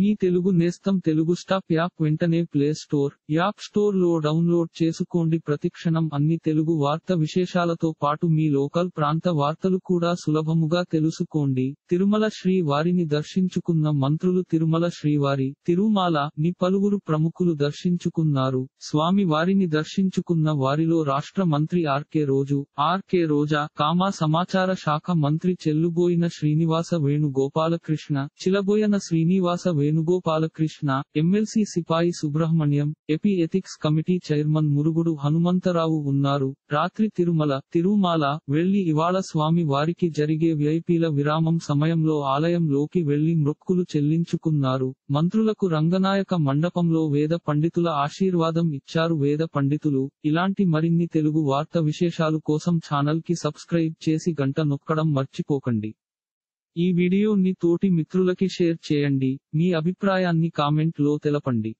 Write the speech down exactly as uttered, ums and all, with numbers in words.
మీ తెలుగు నేస్తం Telugu stop app వెంటనే play store app store లో డౌన్లోడ్ చేసుకోండి. ప్రతిక్షణం అన్ని తెలుగు వార్త విశేషాలతో పాటు మీ లోకల్ ప్రాంత వార్తలు కూడా సులభముగా తెలుసుకోండి. తిరుమల శ్రీ వారిని దర్శించుకున్న మంత్రులు తిరుమల శ్రీవారి తిరుమాల ని పలువురు ప్రముఖులు దర్శించుకున్నారు. స్వామి వారిని దర్శించుకున్న వారిలో రాష్ట్ర మంత్రి ఆర్కే రోజు ఆర్కే రోజా కామా సమాచార శాఖ మంత్రి చెల్లుబోయిన శ్రీనివాస వేణుగోపాలకృష్ణ చిలబోయన శ్రీనివాస వేణుగోపాలకృష్ణ ఎమ్మెల్సీ సిపాయి Subrahmanyam AP ethics committee chairman Murugudu Hanumantharao ఉన్నారు. రాత్రి తిరుమల తిరుమాల వెళ్లి ఇవాళ స్వామి వారికి జరిగే విఐపీల విరామం సమయంలో ఆలయంలోకి వెళ్లి మొక్కులు చెల్లించుకున్నారు. మంత్రులకు రంగనాయక మండపంలో వేద పండితుల ఆశీర్వాదం ఇచ్చారు. వేద పండితులు. ఇలాంటి మరిన్ని తెలుగు వార్త విశేషాలు కోసం ఛానల్ కి సబ్స్క్రైబ్ చేసి గంట నొక్కడం మర్చిపోకండి. ఈ వీడియోని తోటి మిత్రులకి షేర్ చేయండి. మీ అభిప్రాయాన్ని కామెంట్ లో తెలపండి.